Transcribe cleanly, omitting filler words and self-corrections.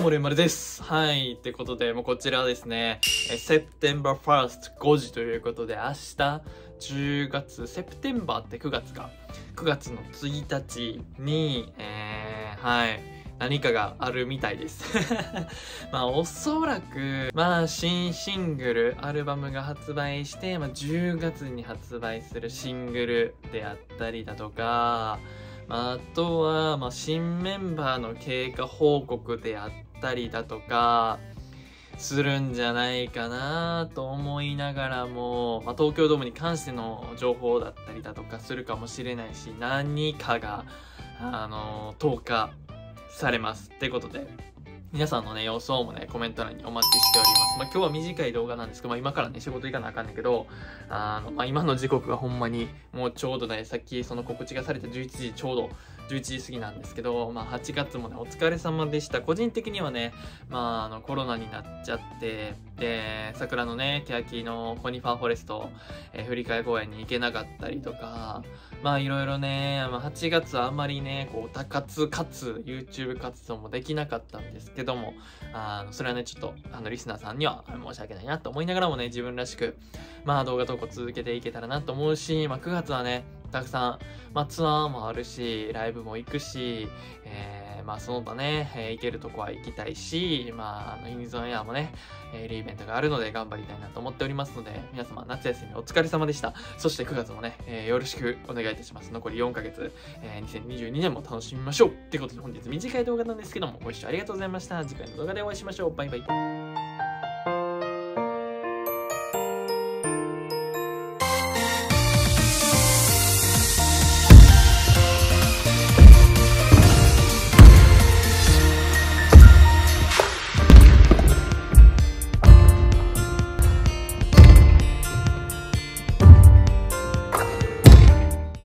どうも、れんまるです。はい。ってことで、もうこちらですね、September 1st 5時ということで、明日10月、September って9月か。9月の1日に、何かがあるみたいです。まあ、おそらく、新シングル、アルバムが発売して、10月に発売するシングルであったりだとか、あとは、新メンバーの経過報告であったりだとかするんじゃないかなと思いながらも、東京ドームに関しての情報だったりだとかするかもしれないし、何かが、投下されますってことで、皆さんのね、予想もね、コメント欄にお待ちしております。今日は短い動画なんですけど、今からね、仕事行かなあかんねんけど、今の時刻がほんまに、もうちょうどね、さっきその告知がされた11時過ぎなんですけど、8月もね、お疲れ様でした。個人的にはね、コロナになっちゃって、で、桜のね、ケヤキのコニファーフォレスト、振り替え公演に行けなかったりとか、いろいろね、8月はあんまりね、こう、歌活かつ YouTube 活動もできなかったんですけど、それはね、ちょっとリスナーさんには申し訳ないなと思いながらもね、自分らしく動画投稿続けていけたらなと思うし、9月はね、たくさんツアーもあるし、ライブも行くし、その他ね、行けるとこは行きたいし、ユニゾンエアもね、リーベントがあるので頑張りたいなと思っておりますので、皆様夏休みお疲れ様でした。そして9月もね、よろしくお願いいたします。残り4ヶ月、2022年も楽しみましょう。ってことで本日短い動画なんですけども、ご視聴ありがとうございました。次回の動画でお会いしましょう。バイバイ。